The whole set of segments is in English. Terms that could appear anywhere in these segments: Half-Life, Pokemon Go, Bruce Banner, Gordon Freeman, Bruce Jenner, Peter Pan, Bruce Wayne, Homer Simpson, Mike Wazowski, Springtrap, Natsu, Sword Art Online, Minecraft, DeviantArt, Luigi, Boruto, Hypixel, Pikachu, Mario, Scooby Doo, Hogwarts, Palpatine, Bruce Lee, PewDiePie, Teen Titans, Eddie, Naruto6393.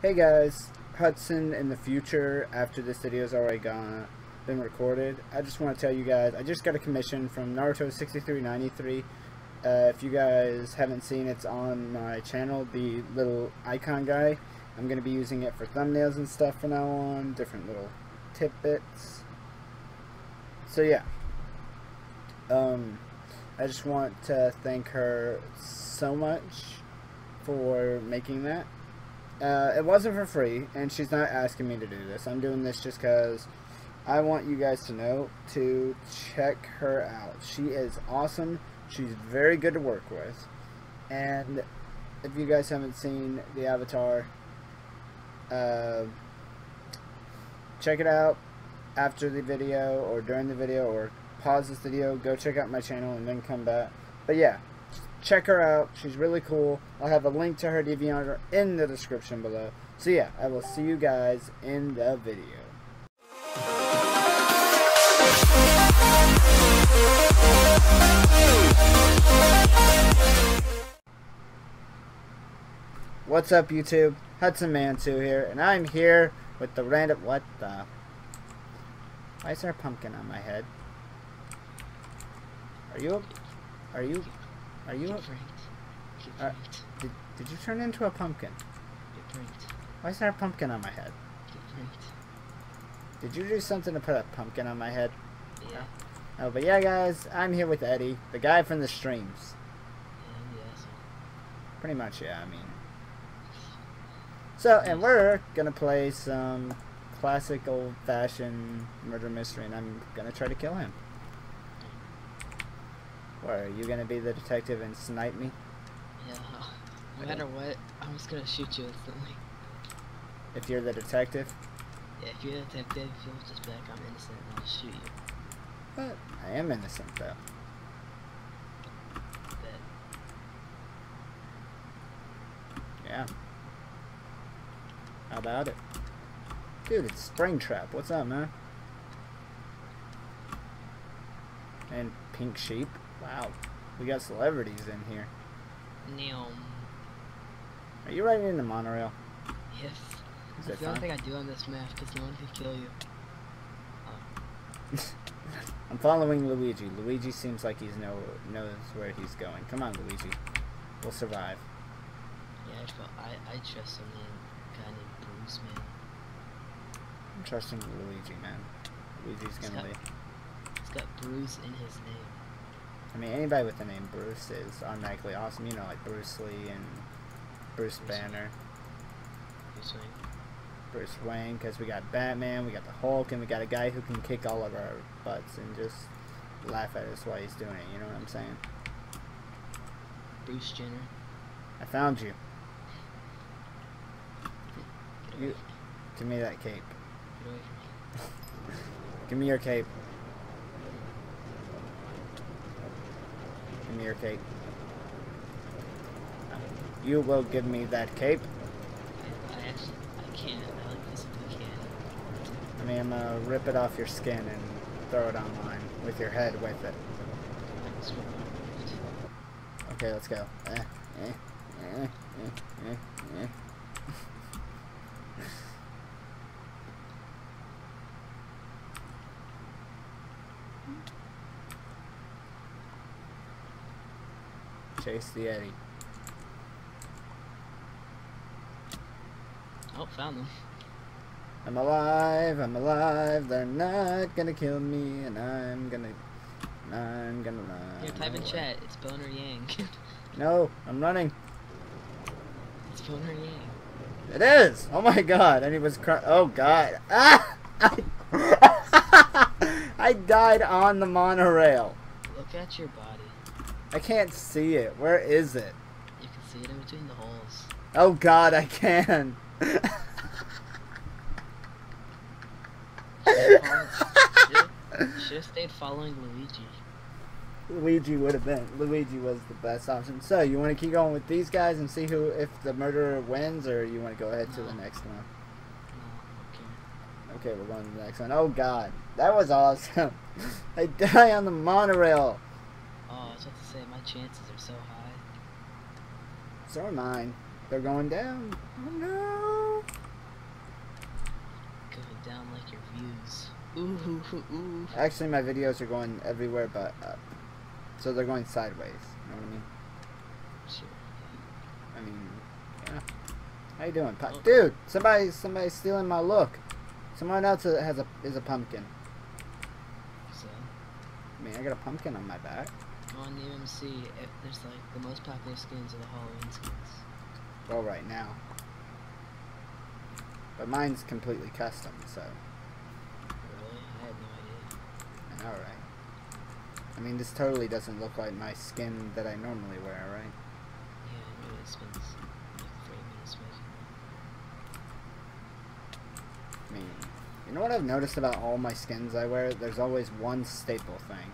Hey guys, Hudson in the future, after this video's already been recorded. I just want to tell you guys, I just got a commission from Naruto6393. If you guys haven't seen it, it's on my channel, the little icon guy. I'm going to be using it for thumbnails and stuff from now on, different little tidbits. So yeah, I just want to thank her so much for making that. It wasn't for free, and she's not asking me to do this. I'm doing this just because I want you guys to know to check her out. She is awesome. She's very good to work with. And if you guys haven't seen the avatar, check it out after the video or during the video, or pause this video, go check out my channel, and then come back. But yeah, check her out. She's really cool. I'll have a link to her DeviantArt in the description below. So yeah, I will see you guys in the video. What's up, YouTube? Hudson Man 2 here, and I'm here with the random... What the... Why is there a pumpkin on my head? Are you? Did you turn into a pumpkin? Why is there a pumpkin on my head? Did you do something to put a pumpkin on my head? Yeah. Oh, but yeah, guys, I'm here with Eddie, the guy from the streams. Yeah. Pretty much, yeah. I mean. So, and we're gonna play some classic old-fashioned murder mystery, and I'm gonna try to kill him. Or are you gonna be the detective and snipe me? Yeah. No matter what, I'm just gonna shoot you instantly. If you're the detective? Yeah, if you're the detective, you'll just be like, I'm innocent, and I'll shoot you. But I am innocent, though. Yeah. How about it? Dude, it's Springtrap. What's up, man? And Pink Sheep. Wow, we got celebrities in here. Are you riding in the monorail? Yes. That's the only thing I do on this map, because no one can kill you. Oh. I'm following Luigi. Luigi seems like he knows where he's going. Come on, Luigi. We'll survive. Yeah, I trust a guy named Bruce, man. I'm trusting Luigi, man. Luigi's gonna be... He's got Bruce in his name. I mean, anybody with the name Bruce is automatically awesome. You know, like Bruce Lee and Bruce Banner. Bruce Wayne, because we got Batman, we got the Hulk, and we got a guy who can kick all of our butts and just laugh at us while he's doing it. You know what I'm saying? Bruce Jenner. I found you. You give me that cape. Give me your cape. Give me your cape. You will give me that cape. I can't. I like this if you can. I mean, I'm gonna rip it off your skin and throw it online with your head with it. Okay, let's go. Chase the Eddie. Oh, found them. I'm alive, they're not gonna kill me, and I'm gonna run. Here, type in chat, it's Boner Yang. No, I'm running. It's Boner Yang. It is! Oh my god, and he was crying. Oh god. Ah! I died on the monorail. Look at your body. I can't see it. Where is it? You can see it in between the holes. Oh god, I can. Should have stayed following Luigi. Luigi would have been. Luigi was the best option. So, you want to keep going with these guys and see who, if the murderer wins, or you want to go ahead to the next one? No, okay. Okay, we're going to the next one. Oh god, that was awesome. I die on the monorail. Oh, I was about to say, my chances are so high. So are mine. They're going down. Oh no! Going down like your views. Ooh. Actually, my videos are going everywhere but up. So they're going sideways. You know what I mean? Sure. I mean, yeah. How you doing, oh. Dude? Somebody's stealing my look. Someone else is a pumpkin. So? I mean, I got a pumpkin on my back. On the UMC, if there's like the most popular skins are the Halloween skins. Well, right now. But mine's completely custom, so. Really? I had no idea. Alright. I mean, this totally doesn't look like my skin that I normally wear, right? Yeah, I know it spends like 3 minutes making it. I mean, you know what I've noticed about all my skins I wear? There's always one staple thing.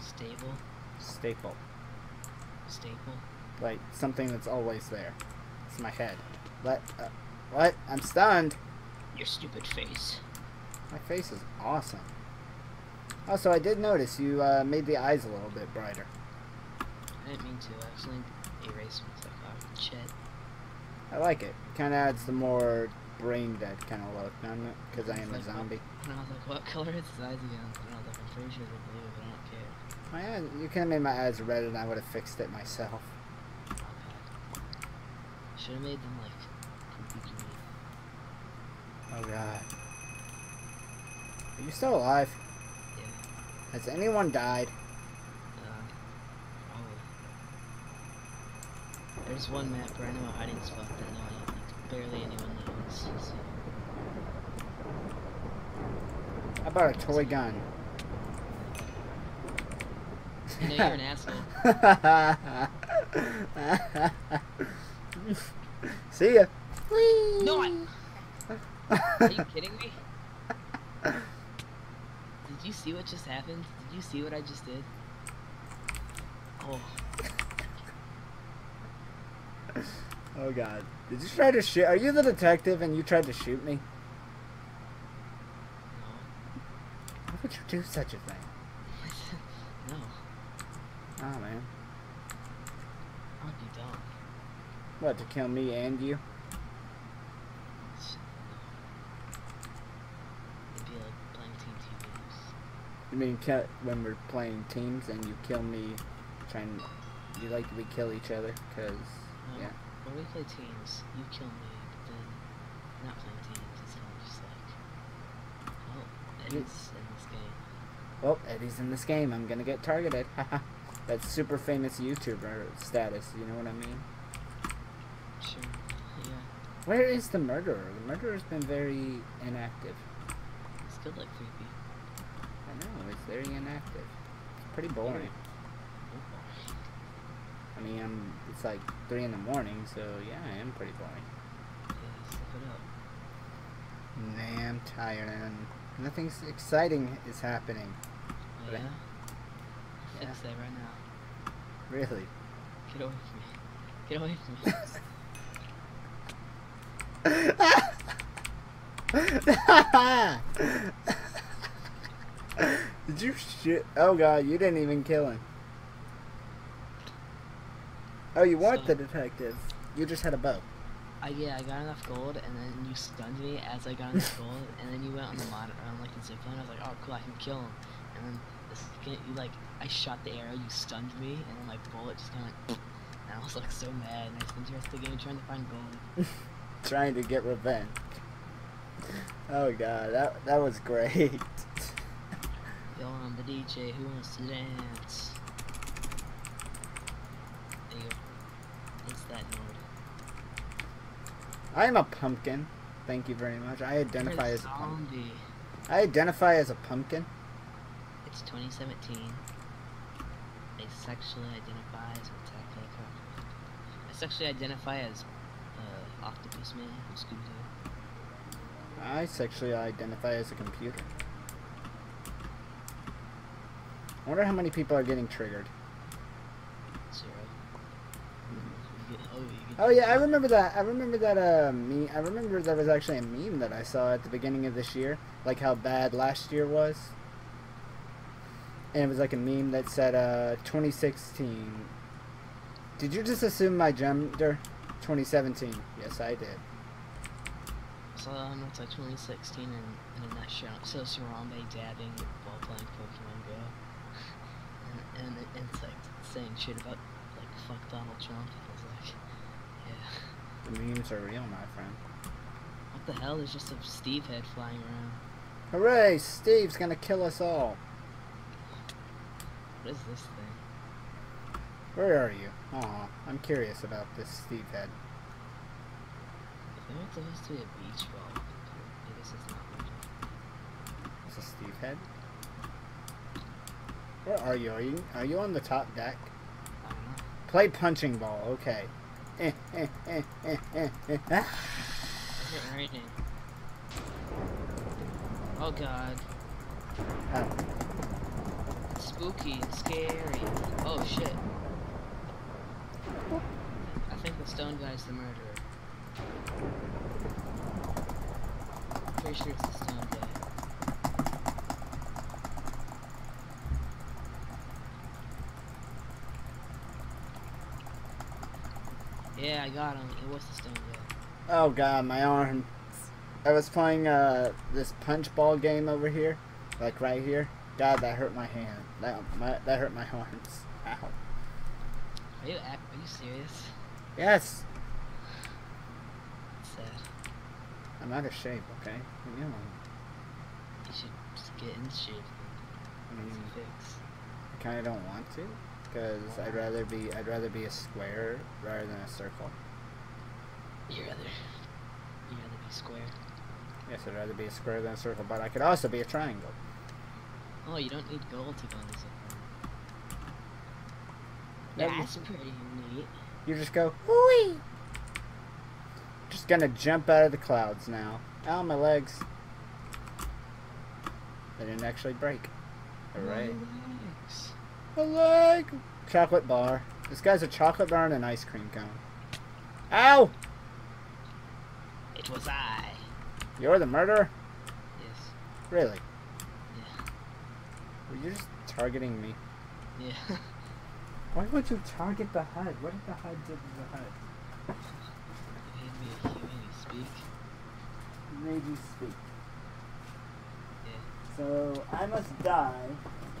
Stable? Staple. Staple? Like, something that's always there. It's my head. What? I'm stunned! Your stupid face. My face is awesome. Also, I did notice you made the eyes a little bit brighter. I didn't mean to. I actually erased what's like off shit. I like it. Kind of adds the more brain dead kind of look, doesn't it? Because I am like, a zombie. And I was like, what color is his eyes again? And I was like, I'm pretty sure they're blue, but I don't care. My eyes, you could have made my eyes red, and I would have fixed it myself. Oh, God. Should have made them like poopy green. Oh God. Are you still alive? Yeah. Has anyone died? Probably. There's one map where I know a hiding spot that now barely anyone knows. So. How about a toy gun? I know you're an asshole. See ya. Whee! No, Are you kidding me? Did you see what just happened? Did you see what I just did? Oh. Oh God. Did you try to shoot? Are you the detective and you tried to shoot me? No. Why would you do such a thing? Oh man. What have you done? What, to kill me and you? It'd be like playing Team Teams. You mean when we're playing teams and you kill me, trying, you like we kill each other, cause no, yeah. When we play teams, you kill me, but then not playing teams, it's kind of just like, oh, Eddie's in this game. Well, Eddie's in this game. I'm gonna get targeted. Haha. That's super famous YouTuber status, you know what I mean? Sure, yeah. Where is the murderer? The murderer's been very inactive. He's killed like 3 people. I know, he's very inactive. It's pretty boring. I mean, it's like 3 in the morning, so yeah, I am pretty boring. Yeah, step it up. Nah, I'm tired, and nothing exciting is happening. Yeah? Fix that right now. Really? Get away from me. Get away from me. Did you shit? Oh God, you didn't even kill him. Oh, you weren't the detective. You just had a bow. Yeah, I got enough gold, and then you stunned me as I got enough gold, and then you went on the monitor on like the zipline. I was like, oh cool, I can kill him. And then you like, I shot the arrow, you stunned me, and then my bullet just kind of like, and I was like so mad, and I spent the rest of the game trying to find gold. Trying to get revenge. Oh God, that was great. Yo, I'm the DJ, who wants to dance? There you go. It's that nerd. I'm a pumpkin. Thank you very much. I identify as a pumpkin. I identify as a pumpkin. It's 2017. They sexually identify as I sexually identify as Octopus Man from Scooby Doo. I sexually identify as a computer. I wonder how many people are getting triggered. 0. Oh yeah, I remember that. I remember that meme. I remember there was actually a meme that I saw at the beginning of this year, like how bad last year was. And it was like a meme that said, 2016. Did you just assume my gender? 2017. Yes, I did. So it's like 2016 and the next year. So Sarambe dabbing while playing Pokemon Go. And it's like saying shit about like fuck Donald Trump. I was like, yeah. The memes are real, my friend. What the hell? There's just a Steve head flying around. Hooray! Steve's gonna kill us all. What is this thing? Where are you? Aw, I'm curious about this Steve head. I think it's supposed to be a beach ball. I guess it's not beach. It's a Steve head? Where are you? Are you on the top deck? I don't know. Play punching ball, okay. It's raining. Oh god. Oh. It's spooky and scary. Oh shit. I think the stone guy's the murderer. Pretty sure it's the stone guy. Yeah, I got him. It was the stone guy. Oh god, my arm. I was playing this punch ball game over here, like right here. God, that hurt my hand. That hurt my arms. Ow. Are you serious? Yes. Sad. I'm out of shape. Okay. What are you doing? You should just get in shape. I mean, I kind of don't want to, because I'd rather be a square rather than a circle. You'd rather be square. Yes, I'd rather be a square than a circle, but I could also be a triangle. Oh, you don't need gold to go into something. That's pretty neat. You just go, whee! Just gonna jump out of the clouds now. Ow, my legs. They didn't actually break. Alright. My leg! Chocolate bar. This guy's a chocolate bar and an ice cream cone. Ow! It was I. You're the murderer? Yes. Really? Yeah. Were you just targeting me? Yeah. Why would you target the HUD? What did the HUD do to the HUD? It made you speak. It made you speak. Yeah. So I must die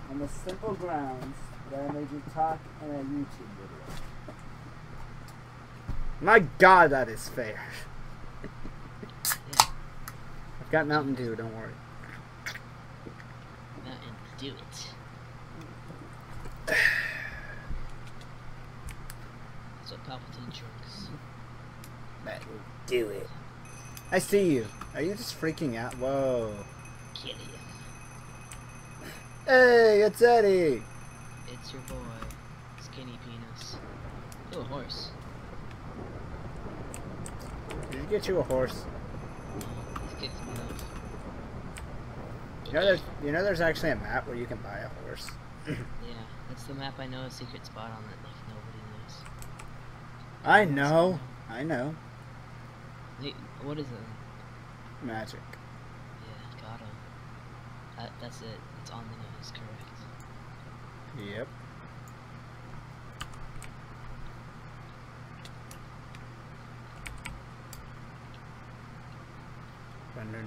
on the simple grounds that I made you talk in a YouTube video. My god, that is fair. Got Mountain Dew, don't worry. Mountain Dew it. That's what Palpatine drinks. Mountain Dew it. I see you. Are you just freaking out? Whoa. Kill you. Hey, it's Eddie. It's your boy. Skinny penis. Ooh, a horse. Did you get you a horse? You know there's actually a map where you can buy a horse. Yeah, that's the map I know a secret spot on that like nobody knows. I know. Wait, what is it? Magic. Yeah, got him. That's it. It's on the nose, correct? Yep. No,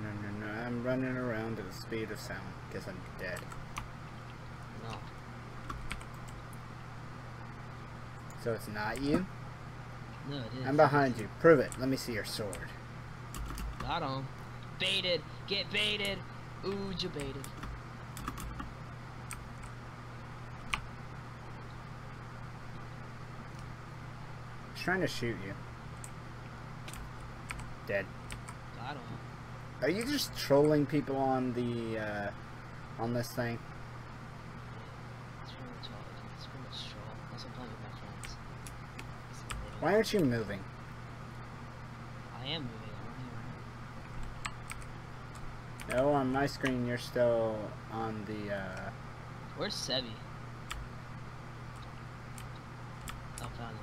I'm running around at the speed of sound because I'm dead. No. So it's not you? No, it is. I'm behind you. Prove it. Let me see your sword. Got him. Baited. Get baited. Ooh, you baited. I'm trying to shoot you. Dead. Got him. Are you just trolling people on the on this thing? It's really troll. It's pretty much troll. That's what I'm playing with my friends. Why aren't you moving? I am moving. I'm moving. No, on my screen you're still on the. Where's Sebi? I found him.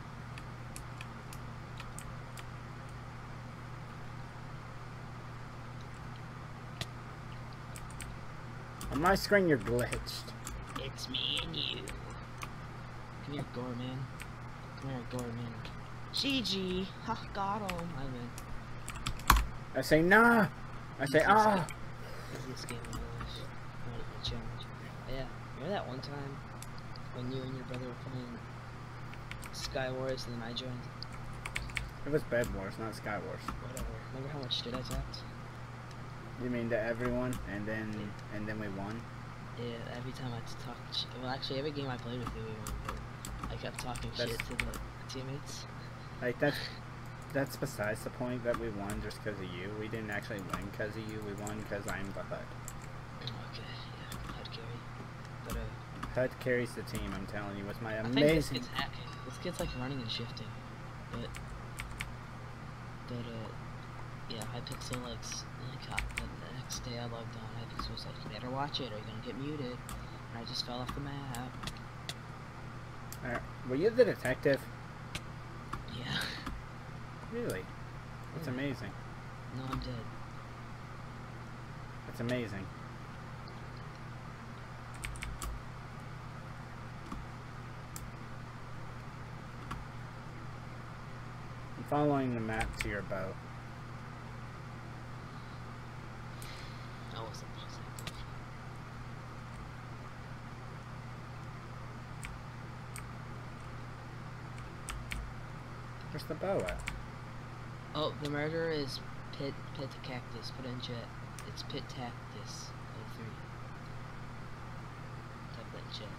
On my screen, you're glitched. It's me and you. Come here, Gorman. Come here, Gorman. GG. Oh, God almighty. I say nah. I say ah. This game was a challenge. Yeah, remember that one time when you and your brother were playing Sky Wars and then I joined? It was Bed Wars, not Sky Wars. Whatever. Remember how much shit I talked? You mean to everyone, and then yeah. And then we won? Yeah, every time I talked shit. Well, actually, every game I played with you, we won. But I kept talking shit to the teammates. Like, that's besides the point that we won just because of you. We didn't actually win because of you. We won because I'm the HUD. Okay, yeah, HUD carry. But, HUD carries the team, I'm telling you. With my amazing... I think this kid's hacking. This kid's, like, running and shifting. But yeah, Hypixel, like, the next day I logged on, Hypixel was like, you better watch it or you're gonna get muted. And I just fell off the map. Were you the detective? Yeah. Really? That's amazing. No, I'm dead. That's amazing. I'm following the map to your boat. That wasn't possible. Where's the bow at? Oh, the murderer is Pit Cactus. Put in chat. It's Pit Cactus 03. Type that chat.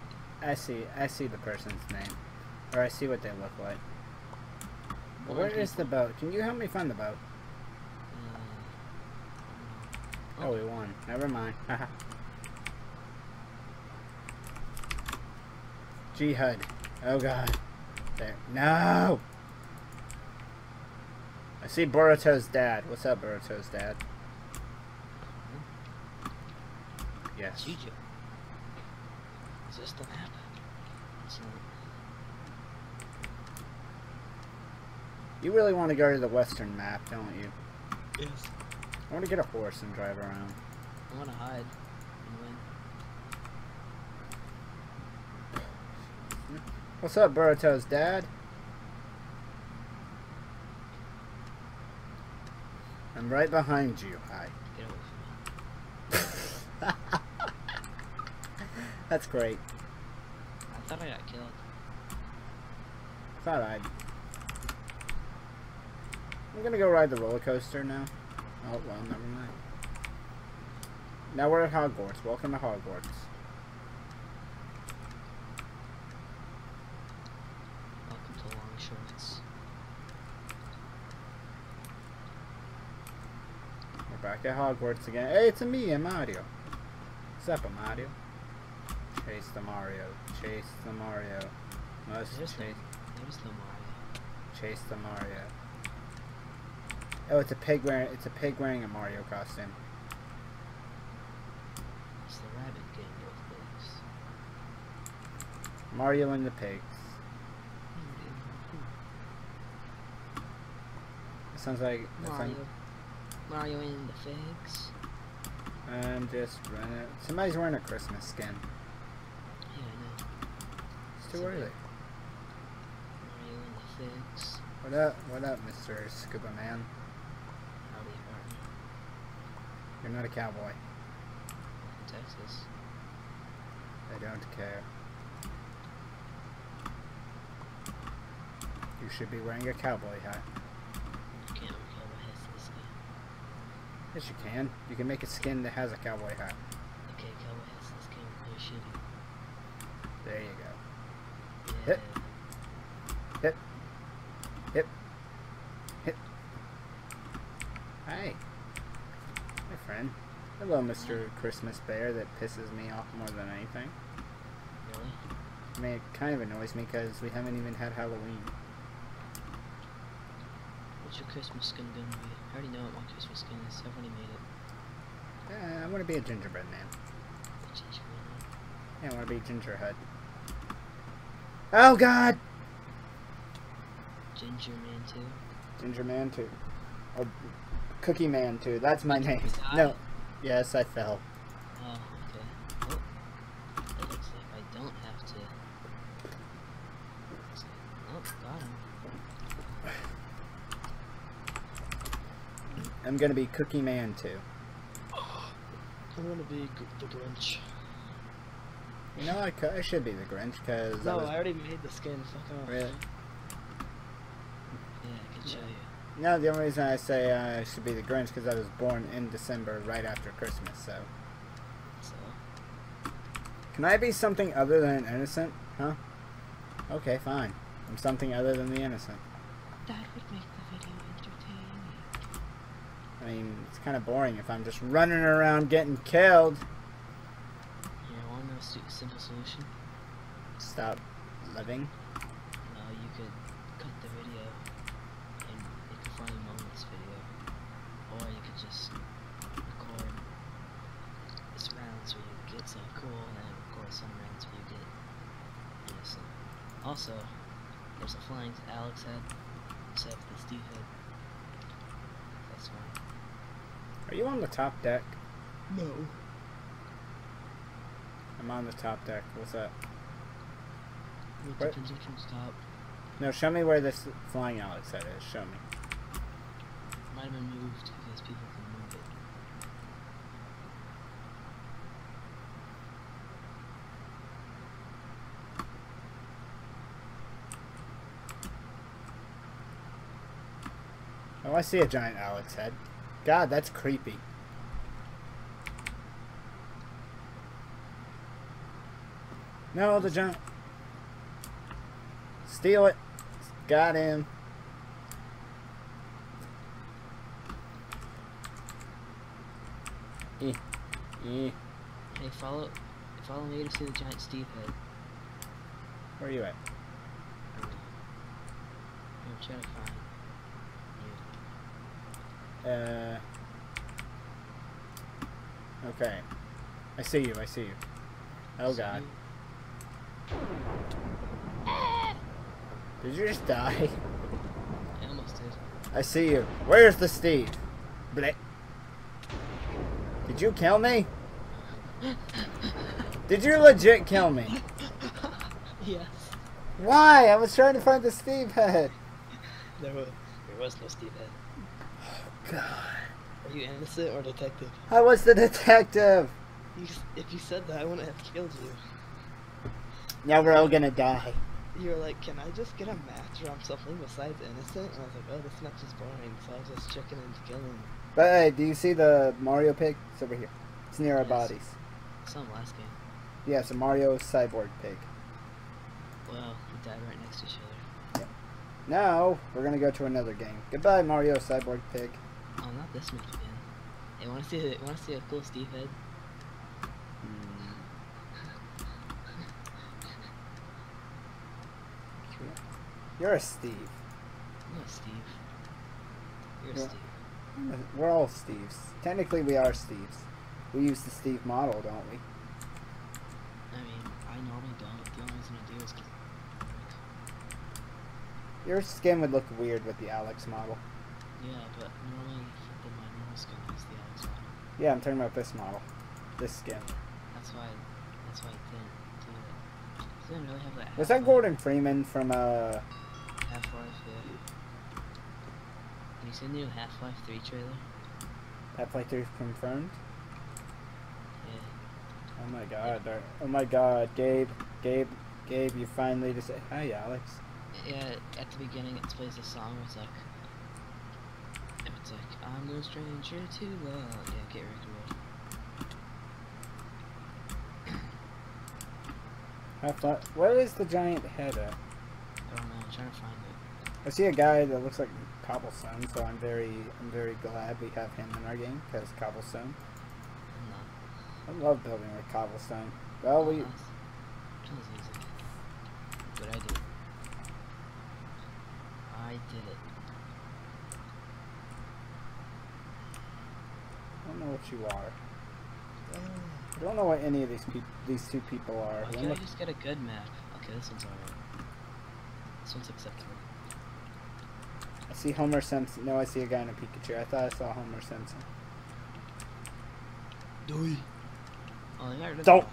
I see the person's name, or I see what they look like. Well, where is the boat? Can you help me find the boat? Oh, we won. Never mind. Haha. G HUD. Oh God. There. No. I see Boruto's dad. What's up, Boruto's dad? Yes. Is this the map? You really want to go to the western map, don't you? Yes. I want to get a horse and drive around. I want to hide and win. What's up, Boruto's dad? I'm right behind you. Hi. Get away from me. That's great. I thought I got killed. I'm gonna go ride the roller coaster now. Oh, well, never mind. Now we're at Hogwarts. Welcome to Hogwarts. Welcome to Long Shorts. We're back at Hogwarts again. Hey, it's me, Mario. What's up, Mario? Chase the Mario. Chase the Mario. Must chase. There's the Mario. Chase the Mario. Oh, it's a pig wearing a Mario costume. It's the rabbit game both ways. Mario and the pigs. It sounds like Mario and the figs. I'm just running. Somebody's wearing a Christmas skin. Yeah, I know. It's too early. Mario and the figs. What up, Mr. Scuba Man? You're not a cowboy. Texas. I don't care. You should be wearing a cowboy hat. You can't wear cowboy hats in this game. Yes, you can. You can make a skin that has a cowboy hat. Okay, cowboy hats in this game are shitty. There you go. Yeah. Hip. Hip. Hip. Hip. Hey. Friend. Hello, Mr. Christmas Bear that pisses me off more than anything. Really? I mean, it kind of annoys me because we haven't even had Halloween. What's your Christmas skin gonna be? I already know what my Christmas skin is. I've already made it. I want to be a gingerbread man. A gingerbread man? Yeah, I want to be Ginger HUD. Oh, God! Ginger Man 2? Ginger Man 2. Oh, Cookie Man 2, that's my name. No. Yes, I fell. Oh, okay. Well, it looks like I don't have to. Oh, got him. I'm gonna be Cookie Man too. I'm gonna be the Grinch. You know, I should be the Grinch because. No, I already made the skin. Fuck off. Really? Yeah, I can show you. No, the only reason I say I should be the Grinch because I was born in December, right after Christmas. So. Can I be something other than an innocent? Huh? Okay, fine. I'm something other than the innocent. That would make the video entertaining. I mean, it's kind of boring if I'm just running around getting killed. Yeah, one more simple solution. Stop living. No, you could cut the video and make a funny moments video, or you could just record this rounds where you get something cool and then record some rounds where you get innocent. Also, there's a flying Alex head, except the Steve head. That's one. Are you on the top deck? No. I'm on the top deck. What's up? What? No, show me where this flying Alex head is. Show me. It might have been moved because people can move it. Oh, I see a giant Alex head. God, that's creepy. No, the giant. Steal it. Got him. Hey, follow me to see the giant Steve head. Where are you at? I'm trying to find you. Okay. I see you. I see you. Oh God. Did you just die? I almost did. I see you. Where's the Steve? Blech. Did you kill me? Did you legit kill me? Yes. Why? I was trying to find the Steve head. There was no Steve head. Oh, God. Are you innocent or detective? I was the detective. If you said that, I wouldn't have killed you. Now we're all gonna die. You were like, can I just get a match on something besides innocent? And I was like, oh, this match is boring, so I was just checking and killing. But hey, do you see the Mario pig? It's over here. It's near our bodies. It's on last game. Yeah, it's a Mario cyborg pig. Well, we died right next to each other. Yeah. Now, we're gonna go to another game. Goodbye, Mario cyborg pig. Oh, not this match again. Hey, wanna see a cool Steve head? You're a Steve. I'm not Steve. You're a Steve. We're all Steves. Technically, we are Steves. We use the Steve model, don't we? I mean, I normally don't. The only reason I do is because... Your skin would look weird with the Alex model. Yeah, but normally my normal skin is the Alex model. Yeah, I'm talking about this model. This skin. That's why I didn't. Didn't really have that. Was that Gordon Freeman from Half-Life? Yeah. Have you seen the new Half-Life 3 trailer? Half-Life 3 confirmed? Yeah. Oh my God! Yeah. Oh my God, Gabe! You finally just say hi, Alex. Yeah. At the beginning, it plays a song. It's like I'm no stranger to love. Yeah, get rid of it. I thought, where is the giant head at? I don't know, I'm trying to find it. I see a guy that looks like Cobblestone, so I'm very glad we have him in our game, because Cobblestone. No. I love building with Cobblestone. Well, we... Sounds easy. But I did. I did it. I don't know what you are. I don't know what any of these two people are. Okay, I just got a good map. Okay, this one's alright. This one's acceptable. I see Homer Simpson. No, I see a guy in a Pikachu. I thought I saw Homer Simpson. Doy. Oh, yeah, don't.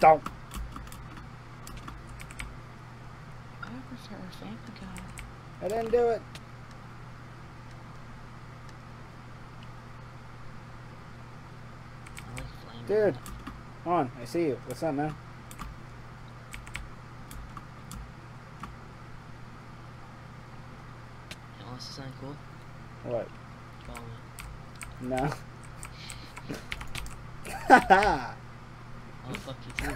Chao. I didn't do it. Dude, come on, I see you. What's up, man? You know, this is not cool. What? Follow me. No. Haha! I'll fuck you too.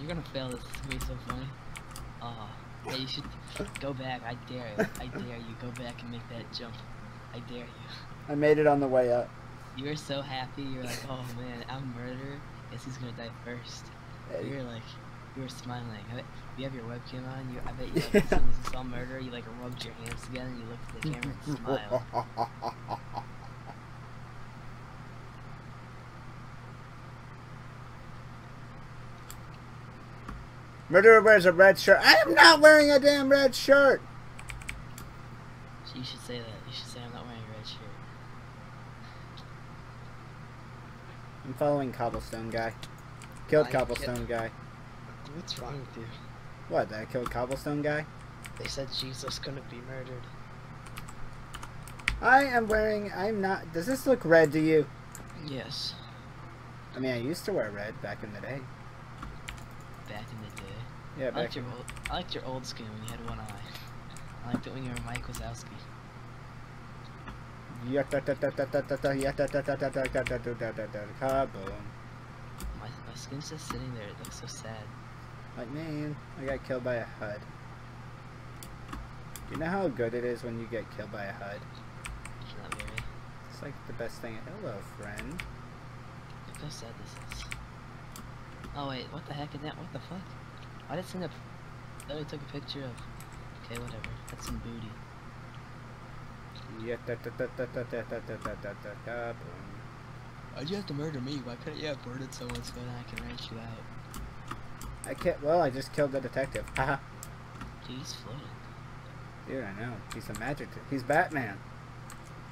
You're gonna fail this. It's gonna be so funny. Oh, yeah, you should go back. I dare you. I dare you. Go back and make that jump. I dare you. I made it on the way up. You were so happy. You were like, oh man, I'm a murderer. Guess who's gonna die first? Hey. You were like, you were smiling. I bet, you have your webcam on. You, I bet you like, as soon as you saw murder, you like rubbed your hands together and you looked at the camera and smiled. Murderer wears a red shirt. I am not wearing a damn red shirt. You should say that. You should say I'm not wearing a red shirt. I'm following Cobblestone guy. Killed Cobblestone guy. What's wrong with you? What, that I killed Cobblestone guy? They said Jesus couldn't be murdered. I am wearing... I'm not... Does this look red to you? Yes. I mean, I used to wear red back in the day. Back in the day? Yeah, back I liked your old skin when you had one eye. I liked it when you were Mike Wazowski. My skin's just sitting there, it looks so sad. Like man, I got killed by a HUD. Do you know how good it is when you get killed by a HUD? Not really. It's like the best thing. Hello, friend. Look how sad this is. Oh wait, what the heck is that? What the fuck? I just seen a... I took a picture of... Okay, whatever. That's some booty. Why'd you have to murder me? Why couldn't you have murdered someone so then I can ranch you out? I can't. Well, I just killed the detective. Haha. Dude, he's floating. Dude, I know. He's a magic. He's Batman.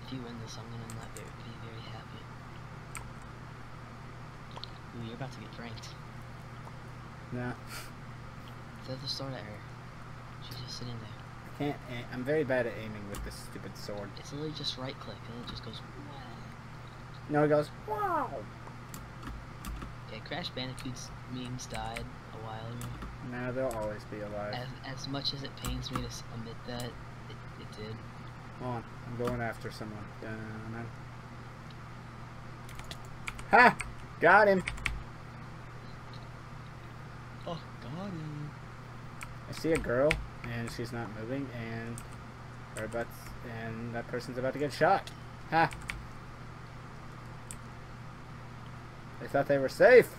If you win this, I'm gonna not be very happy. Ooh, you're about to get pranked. Nah. Is that the sword I heard? She's just sitting there. Can't aim. I'm very bad at aiming with this stupid sword. It's literally just right click and it just goes wow. No, it goes wow. Yeah, Crash Bandicoot's memes died a while ago. No, they'll always be alive. As much as it pains me to admit that, it did. Come on, I'm going after someone. Dun-dun-dun. Ha! Got him! Oh, got him. I see a girl. And she's not moving, and her butts, and that person's about to get shot. Ha! They thought they were safe.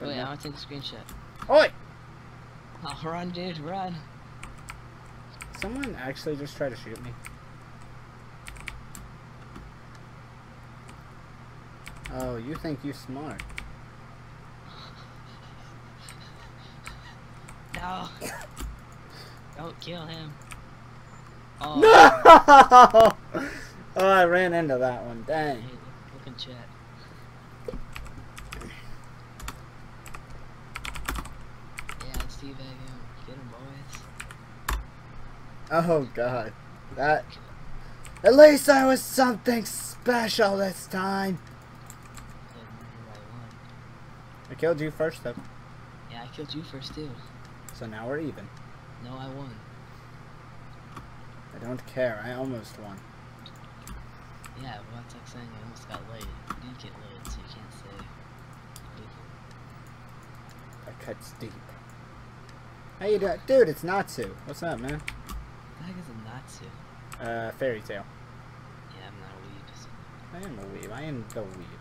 Wait, I want to take a screenshot. Oi! Oh, run, dude, run! Someone actually just tried to shoot me. Oh, you think you smart? No. Don't kill him. Oh. No! Oh, I ran into that one. Dang. Hey, look in chat. Yeah, it's teabagging. Get him, boys. Oh, God. That... At least I was something special this time. I killed you first, though. Yeah, I killed you first, too. So now we're even. No, I won. I don't care. I almost won. Yeah, well, that's like saying I almost got laid. You didn't get laid, so you can't say. That cuts deep. How you doing? Dude, it's Natsu. What's up, man? What the heck is a Natsu? Fairy Tail. Yeah, I'm not a weeb. I am a weeb. I am the weeb.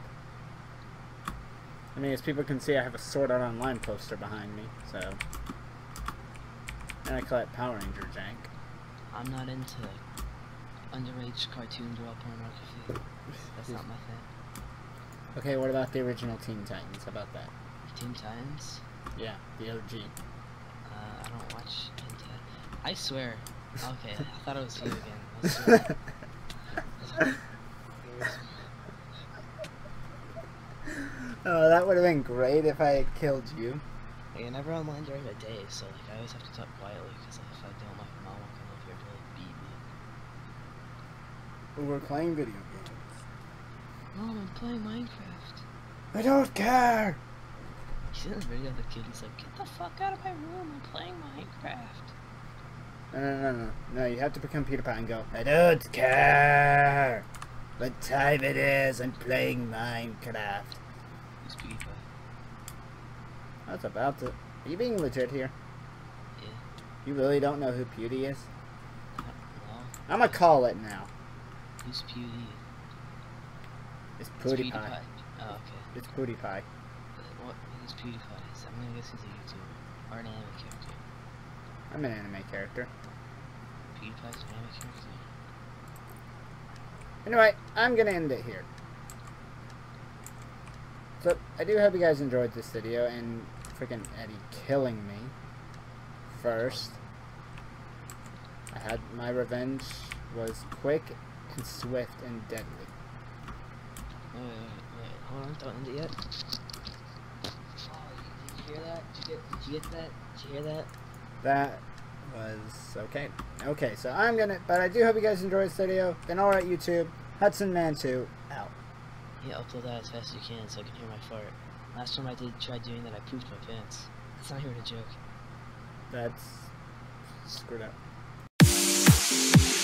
I mean, as people can see, I have a Sword Art Online poster behind me, so... And I call it Power Ranger jank. I'm not into underage cartoon dwell pornography. That's not my thing. Okay, what about the original Teen Titans? How about that? Teen Titans? Yeah, the OG. I don't watch Teen Titans. I swear. Okay, I thought it was you again. I swear. Oh, that would have been great if I had killed you. Like, I never online during the day, so like I always have to talk quietly, because if I don't, my mom will come up here to like beat me. But we're playing video games. Mom, I'm playing Minecraft. I don't care! You see the video of the kid, he's like, get the fuck out of my room, I'm playing Minecraft. No, you have to become Peter Pan and go, I don't care what time it is, I'm playing Minecraft. Who's PewDiePie? That's about to... Are you being legit here? Yeah. You really don't know who PewDie is? No. I'm gonna call it now. Who's PewDie? It's PewDiePie. PewDiePie. Oh, okay. It's PewDiePie. What is PewDiePie? So I'm gonna guess he's a YouTuber. Or an anime character. I'm an anime character. PewDiePie's an anime character? Anyway, I'm gonna end it here. So, I do hope you guys enjoyed this video, and freaking Eddie killing me. First. I had my revenge was quick and swift and deadly. Wait, hold on, don't end it yet. Oh, did you hear that? Did you get that? Did you hear that? That was okay. Okay, so I'm gonna, but I do hope you guys enjoyed this video. Then alright YouTube, Hudson Man 2 out. Yeah, upload that as fast as you can so I can hear my fart. Last time I tried doing that, I pooped my pants. That's not even a joke. That's screwed up.